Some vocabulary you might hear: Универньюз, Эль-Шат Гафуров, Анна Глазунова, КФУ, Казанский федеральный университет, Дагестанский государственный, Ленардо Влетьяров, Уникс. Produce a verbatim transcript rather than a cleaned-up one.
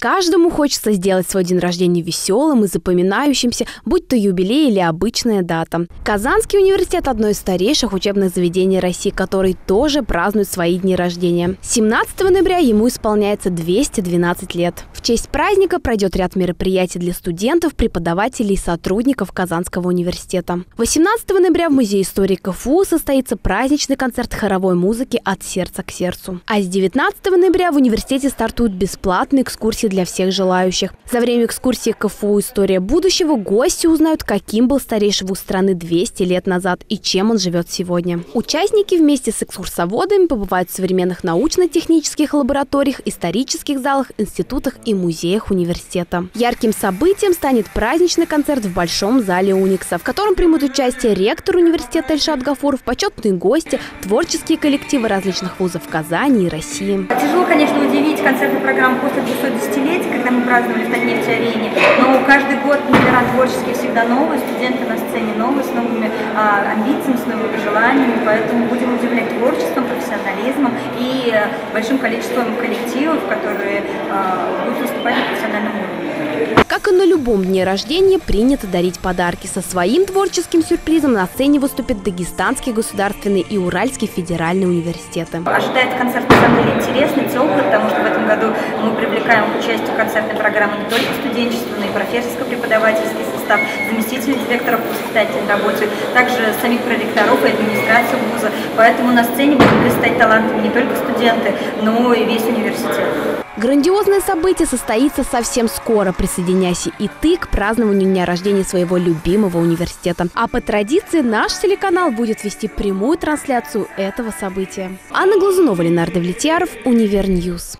Каждому хочется сделать свой день рождения веселым и запоминающимся, будь то юбилей или обычная дата. Казанский университет – одно из старейших учебных заведений России, который тоже празднует свои дни рождения. семнадцатого ноября ему исполняется двести двенадцать лет. В честь праздника пройдет ряд мероприятий для студентов, преподавателей и сотрудников Казанского университета. восемнадцатого ноября в Музее истории КФУ состоится праздничный концерт хоровой музыки «От сердца к сердцу». А с девятнадцатого ноября в университете стартуют бесплатные экскурсии для всех желающих. За время экскурсии КФУ «История будущего» гости узнают, каким был старейший вуз страны двести лет назад и чем он живет сегодня. Участники вместе с экскурсоводами побывают в современных научно-технических лабораториях, исторических залах, институтах и музеях университета. Ярким событием станет праздничный концерт в Большом зале Уникса, в котором примут участие ректор университета Эль-Шат Гафуров, почетные гости, творческие коллективы различных вузов Казани и России. Тяжело, конечно, удивить концертную программу после двухсотдесятилетия, когда мы праздновали в Нефть-арене, но каждый год номера творческие всегда новые, студенты на сцене новые, с новыми а, амбициями, с новыми желаниями, поэтому будем удивлять творчеством, профессионализмом и большим количеством коллективов, которые а, будут выступать на профессиональном уровне. Как и на любом дне рождения, принято дарить подарки. Со своим творческим сюрпризом на сцене выступят Дагестанский государственный и Уральский федеральный университеты. Ожидает концерт на самом деле интересный, теплый, потому что в этом году мы привлекаем к участию концертной программы не только студенчество, но и профессорско-преподавательский состав, заместителей директоров по воспитательной работе, также самих проректоров и администрацию вуза. Поэтому на сцене будут блистать талантами не только студенты, но и весь университет. Грандиозное событие состоится совсем скоро. Присоединяйся и ты к празднованию дня рождения своего любимого университета. А по традиции наш телеканал будет вести прямую трансляцию этого события. Анна Глазунова, Ленардо Влетьяров, Универньюз.